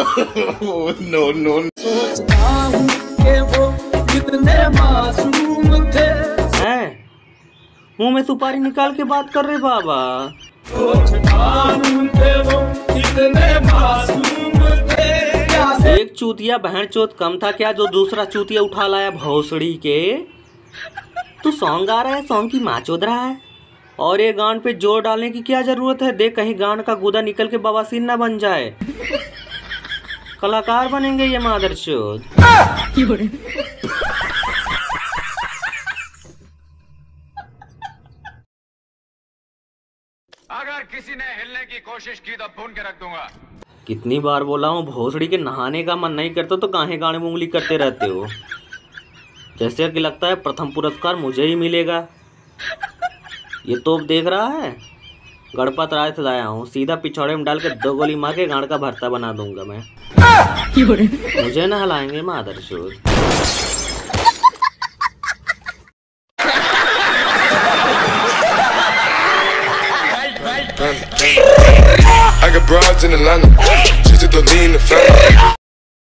No सोचता हूँ कि वो कितने मासूम थे। मुँह में सुपारी निकाल के बात कर रहे बाबा। सोचता हूँ कि वो कितने मासूम थे। एक चूतिया बहन चोत कम था क्या जो दूसरा चूतिया उठा लाया भौसड़ी के। तू सॉन्ग गा रहा है, सॉन्ग की माँ चोद रहा है, और ये गान पे जोर डालने की क्या जरूरत है। देख कहीं गान का गुदा निकल के बवासीन ना बन जाए, कलाकार बनेंगे ये मादरचोद। अगर किसी ने हिलने की कोशिश की तो भून के रख दूंगा। कितनी बार बोला हूँ भोसड़ी के नहाने का मन नहीं करता तो काहे गाने में उंगली करते रहते हो। जैसे कि लगता है प्रथम पुरस्कार मुझे ही मिलेगा। ये तोप देख रहा है, गणपत राय से लाया हूँ, सीधा पिछौड़े में डाल के दो गोली मार के गांड का भरता बना दूंगा मैं। मुझे न हलाएंगे मादरचोद। I got broads in Atlanta, just to lean the family.